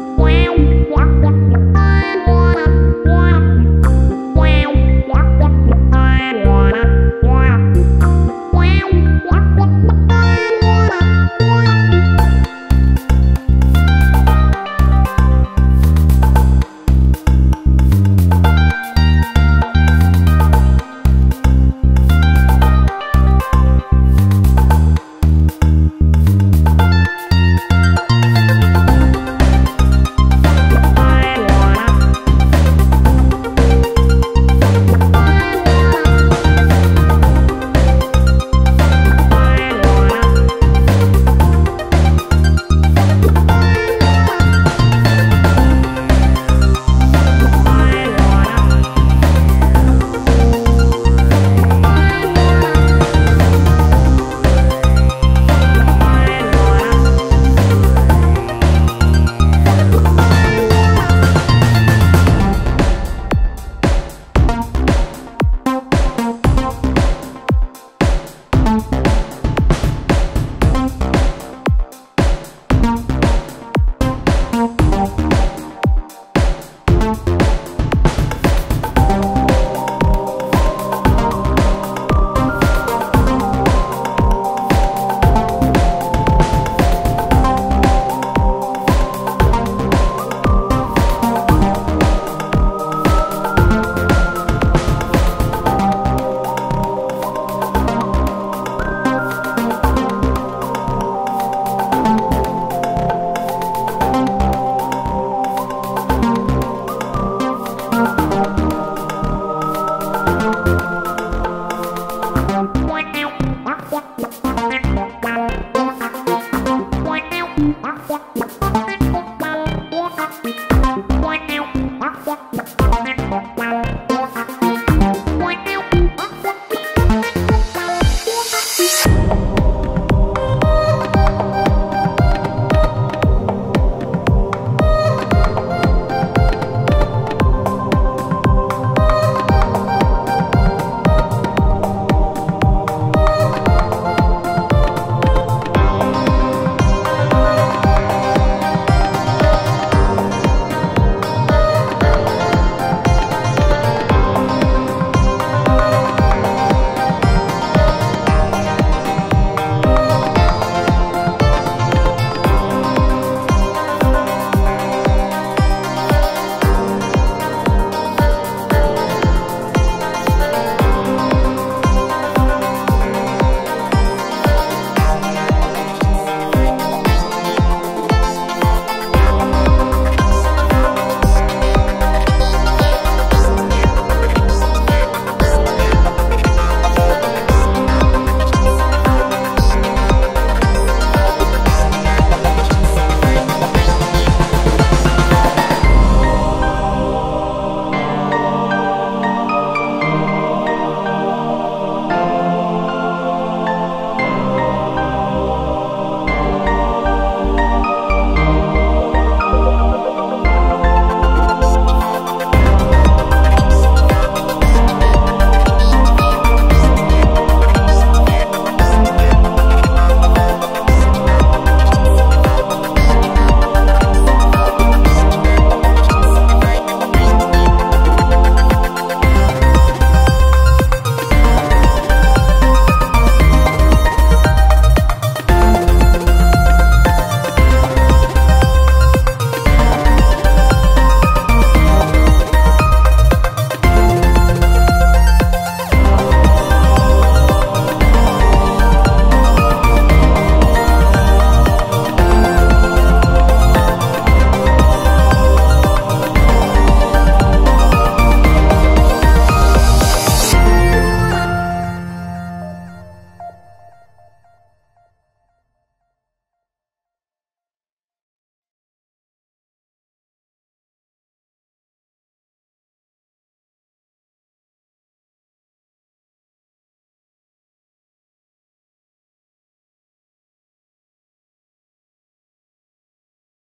Wow.